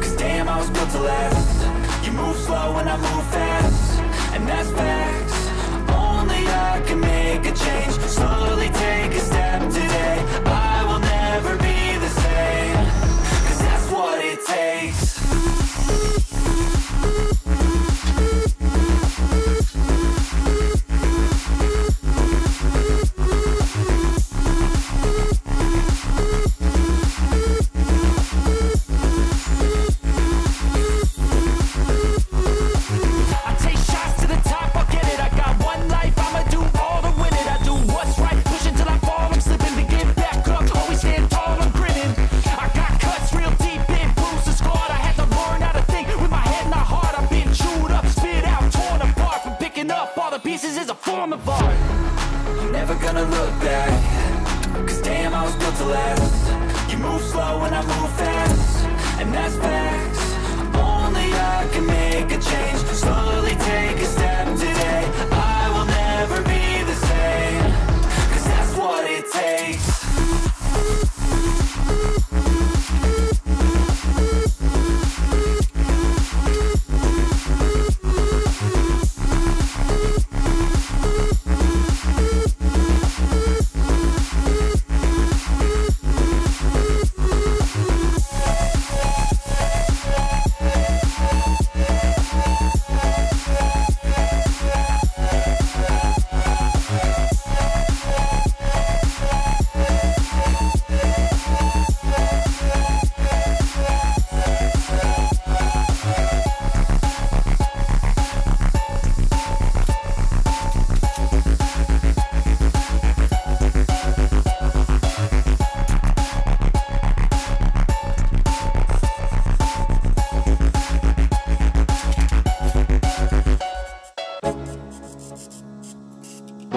'cause damn, I was built to last. You move slow and I move fast, and that's facts. Only I can make a change. Slowly take a step today. I will never be the same, 'cause that's what it takes.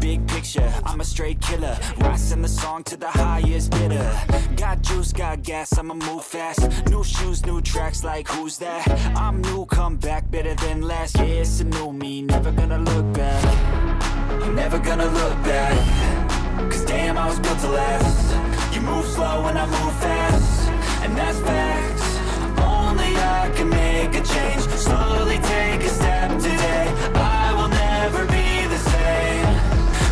Big picture, I'm a straight killer. Rising the song to the highest bidder. Got juice, got gas, I'ma move fast. New shoes, new tracks, like who's that? I'm new, come back, better than last. Yeah, it's a new me, never gonna look back. I'm never gonna look back, 'cause damn, I was built to last. You move slow and I move fast, and that's facts. Only I can make a change. Slowly take a step today. I will never be the same,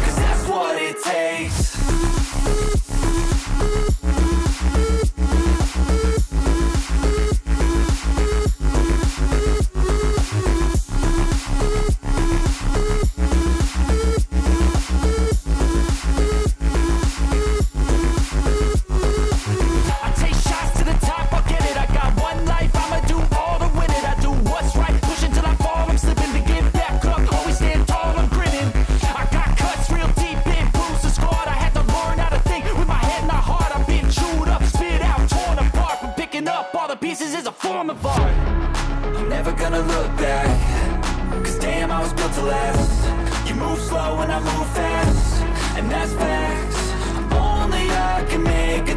'cause that's what it takes. Slow and I move fast, and that's facts. Only I can make it.